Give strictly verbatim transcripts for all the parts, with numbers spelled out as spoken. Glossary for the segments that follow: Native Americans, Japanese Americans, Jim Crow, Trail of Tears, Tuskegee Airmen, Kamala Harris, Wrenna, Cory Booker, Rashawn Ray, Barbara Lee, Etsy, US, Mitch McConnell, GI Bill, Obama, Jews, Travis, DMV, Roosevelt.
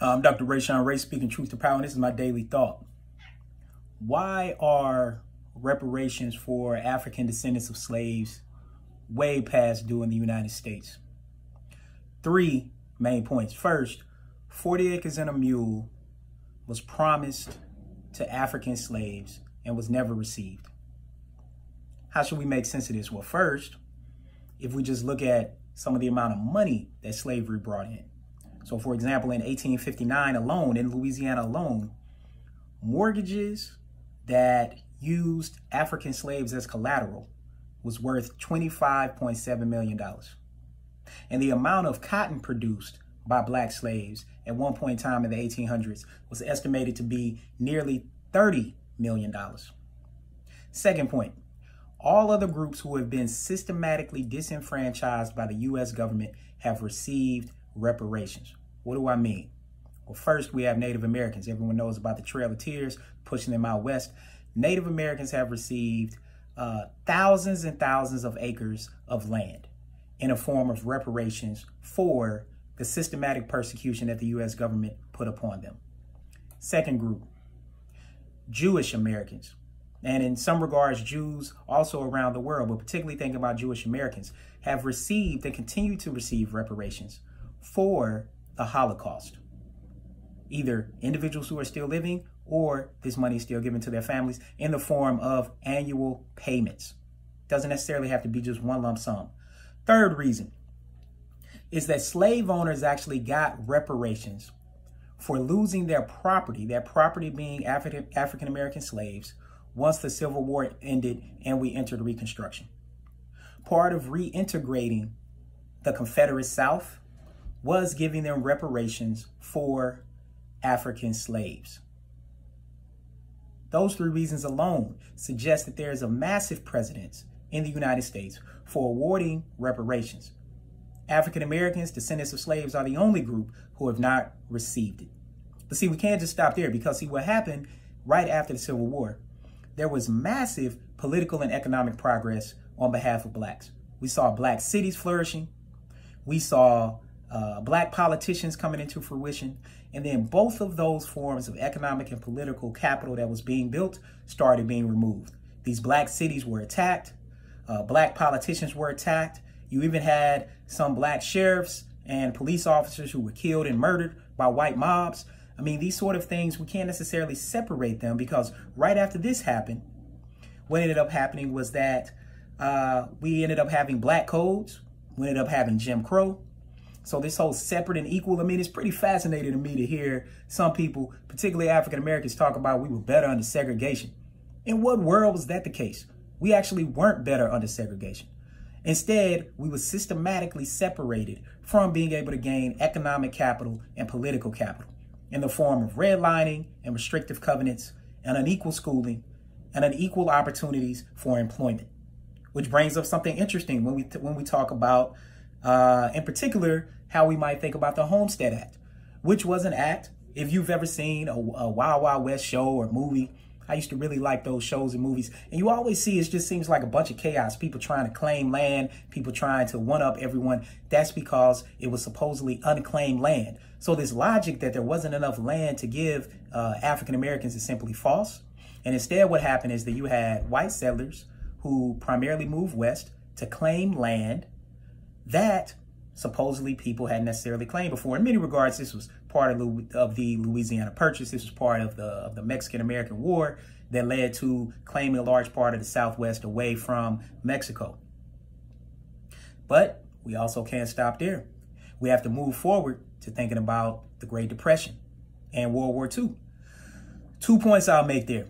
I'm Doctor Rashawn Ray, speaking truth to power, and this is my daily thought. Why are reparations for African descendants of slaves way past due in the United States? Three main points. First, forty acres and a mule was promised to African slaves and was never received. How should we make sense of this? Well, first, if we just look at some of the amount of money that slavery brought in. So, for example, in eighteen fifty-nine alone, in Louisiana alone, mortgages that used African slaves as collateral was worth twenty-five point seven million dollars. And the amount of cotton produced by black slaves at one point in time in the eighteen hundreds was estimated to be nearly thirty million dollars. Second point, all other groups who have been systematically disenfranchised by the U S government have received reparations. What do I mean? Well, first, we have Native Americans. Everyone knows about the Trail of Tears, pushing them out west. Native Americans have received uh, thousands and thousands of acres of land in a form of reparations for the systematic persecution that the U S government put upon them. Second group, Jewish Americans. And in some regards, Jews also around the world, but particularly thinking about Jewish Americans, have received and continue to receive reparations for the Holocaust. Either individuals who are still living or this money is still given to their families in the form of annual payments. Doesn't necessarily have to be just one lump sum. Third reason is that slave owners actually got reparations for losing their property, their property being Afri- African-American slaves, once the Civil War ended and we entered Reconstruction. Part of reintegrating the Confederate South was giving them reparations for African slaves. Those three reasons alone suggest that there is a massive precedent in the United States for awarding reparations. African Americans, descendants of slaves, are the only group who have not received it. But see, we can't just stop there because see what happened right after the Civil War. There was massive political and economic progress on behalf of blacks. We saw black cities flourishing. We saw uh, black politicians coming into fruition. And then both of those forms of economic and political capital that was being built started being removed. These black cities were attacked. Uh, black politicians were attacked. You even had some black sheriffs and police officers who were killed and murdered by white mobs. I mean, these sort of things, we can't necessarily separate them because right after this happened, what ended up happening was that uh, we ended up having black codes. We ended up having Jim Crow. So this whole separate and equal, I mean, it's pretty fascinating to me to hear some people, particularly African Americans, talk about we were better under segregation. In what world was that the case? We actually weren't better under segregation. Instead, we were systematically separated from being able to gain economic capital and political capital in the form of redlining and restrictive covenants and unequal schooling and unequal opportunities for employment, which brings up something interesting when we, when we talk about, uh, in particular, how we might think about the Homestead Act, which was an act, if you've ever seen a, a Wild Wild West show or movie. I used to really like those shows and movies. And you always see, it just seems like a bunch of chaos. People trying to claim land, people trying to one-up everyone. That's because it was supposedly unclaimed land. So this logic that there wasn't enough land to give uh, African Americans is simply false. And instead what happened is that you had white settlers who primarily moved west to claim land that supposedly people hadn't necessarily claimed before. In many regards, this was part of the Louisiana Purchase. This was part of the, of the Mexican-American War that led to claiming a large part of the Southwest away from Mexico. But we also can't stop there. We have to move forward to thinking about the Great Depression and World War Two. Two points I'll make there.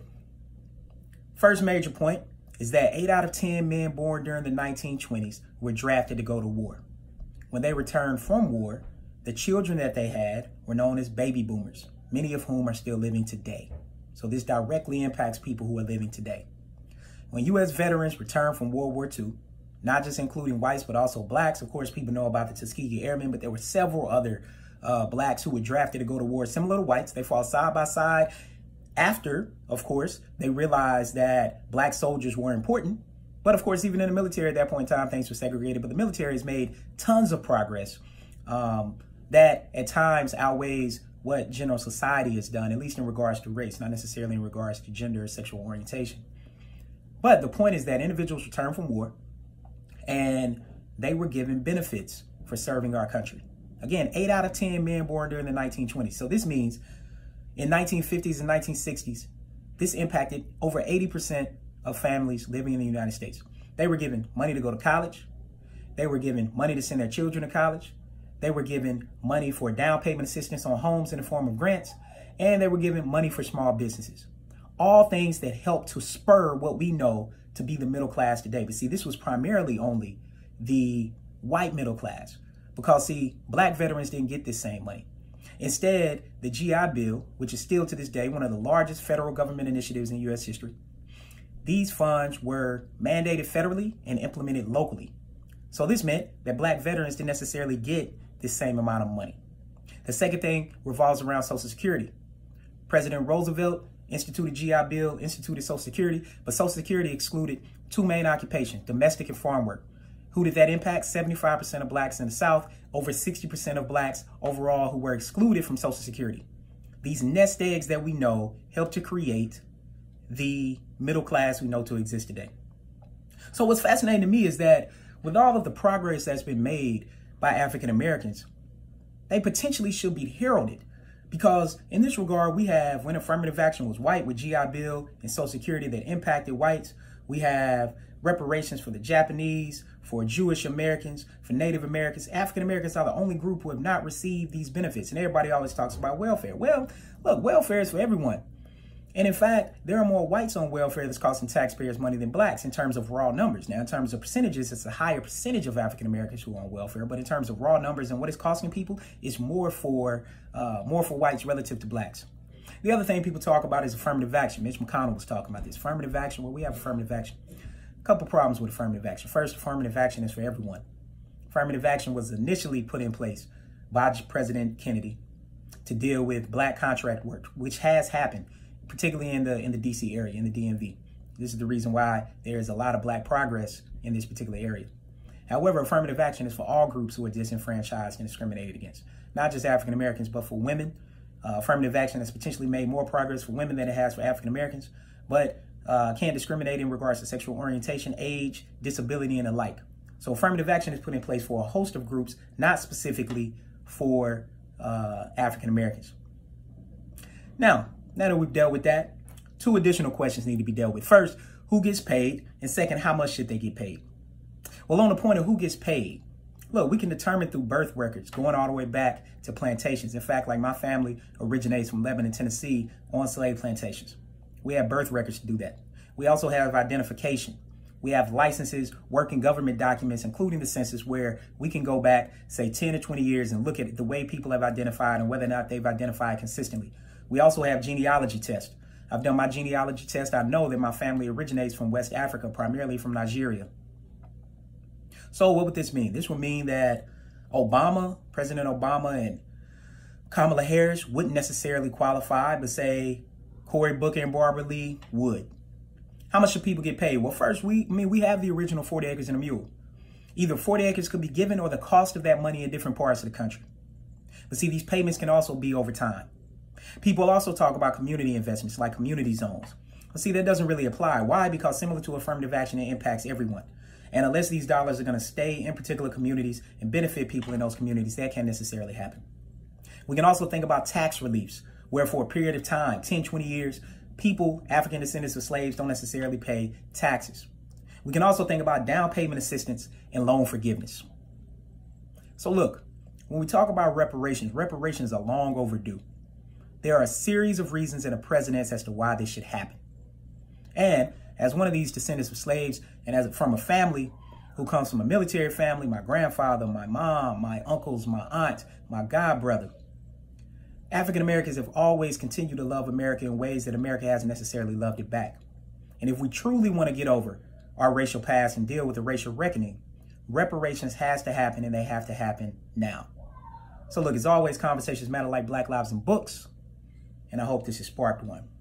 First major point is that eight out of ten men born during the nineteen twenties were drafted to go to war. When they returned from war, the children that they had were known as baby boomers, many of whom are still living today. So this directly impacts people who are living today. When U S veterans returned from World War Two, not just including whites, but also blacks. Of course, people know about the Tuskegee Airmen, but there were several other uh, blacks who were drafted to go to war, similar to whites. They fought side by side after, of course, they realized that black soldiers were important. But of course, even in the military at that point in time, things were segregated, but the military has made tons of progress um, that at times outweighs what general society has done, at least in regards to race, not necessarily in regards to gender or sexual orientation. But the point is that individuals returned from war and they were given benefits for serving our country. Again, eight out of ten men born during the nineteen twenties. So this means in nineteen fifties and nineteen sixties, this impacted over eighty percent of families living in the United States. They were given money to go to college. They were given money to send their children to college. They were given money for down payment assistance on homes in the form of grants, and they were given money for small businesses. All things that helped to spur what we know to be the middle class today. But see, this was primarily only the white middle class because, see, black veterans didn't get this same money. Instead, the G I Bill, which is still to this day one of the largest federal government initiatives in U S history, these funds were mandated federally and implemented locally. So this meant that black veterans didn't necessarily get the same amount of money. The second thing revolves around Social Security. President Roosevelt instituted G I Bill, instituted Social Security, but Social Security excluded two main occupations, domestic and farm work. Who did that impact? seventy-five percent of blacks in the South, over sixty percent of blacks overall who were excluded from Social Security. These nest eggs that we know helped to create the middle class we know to exist today. So what's fascinating to me is that with all of the progress that's been made by African Americans, they potentially should be heralded, because in this regard, we have when affirmative action was white with G I Bill and Social Security that impacted whites. We have reparations for the Japanese, for Jewish Americans, for Native Americans. African Americans are the only group who have not received these benefits. And everybody always talks about welfare. Well, look, welfare is for everyone. And in fact, there are more whites on welfare that's costing taxpayers money than blacks in terms of raw numbers. Now, in terms of percentages, it's a higher percentage of African Americans who are on welfare. But in terms of raw numbers and what it's costing people, it's more for uh, more for whites relative to blacks. The other thing people talk about is affirmative action. Mitch McConnell was talking about this. Affirmative action. Well, we have affirmative action. A couple problems with affirmative action. First, affirmative action is for everyone. Affirmative action was initially put in place by President Kennedy to deal with black contract work, which has happened, particularly in the in the D C area, in the D M V. This is the reason why there is a lot of black progress in this particular area. However, affirmative action is for all groups who are disenfranchised and discriminated against, not just African Americans, but for women. Uh, affirmative action has potentially made more progress for women than it has for African Americans, but uh, can't discriminate in regards to sexual orientation, age, disability, and the like. So affirmative action is put in place for a host of groups, not specifically for uh, African Americans. Now, Now that we've dealt with that, two additional questions need to be dealt with. First, who gets paid? And second, how much should they get paid? Well, on the point of who gets paid, look, we can determine through birth records going all the way back to plantations. In fact, like my family originates from Lebanon, Tennessee on slave plantations. We have birth records to do that. We also have identification. We have licenses, working government documents, including the census, where we can go back, say, ten or twenty years and look at the way people have identified and whether or not they've identified consistently. We also have genealogy tests. I've done my genealogy test. I know that my family originates from West Africa, primarily from Nigeria. So what would this mean? This would mean that Obama, President Obama and Kamala Harris wouldn't necessarily qualify, but say Cory Booker and Barbara Lee would. How much should people get paid? Well, first, we, I mean, we have the original forty acres and a mule. Either forty acres could be given or the cost of that money in different parts of the country. But see, these payments can also be over time. People also talk about community investments like community zones. But see, that doesn't really apply. Why? Because similar to affirmative action, it impacts everyone. And unless these dollars are going to stay in particular communities and benefit people in those communities, that can't necessarily happen. We can also think about tax reliefs, where for a period of time, ten, twenty years, people, African descendants of slaves, don't necessarily pay taxes. We can also think about down payment assistance and loan forgiveness. So look, when we talk about reparations, reparations are long overdue. There are a series of reasons and a precedence as to why this should happen. And as one of these descendants of slaves and as from a family who comes from a military family, my grandfather, my mom, my uncles, my aunt, my god brother, African Americans have always continued to love America in ways that America hasn't necessarily loved it back. And if we truly want to get over our racial past and deal with the racial reckoning, reparations has to happen, and they have to happen now. So look, as always, conversations matter like Black Lives in Books. And I hope this has sparked one.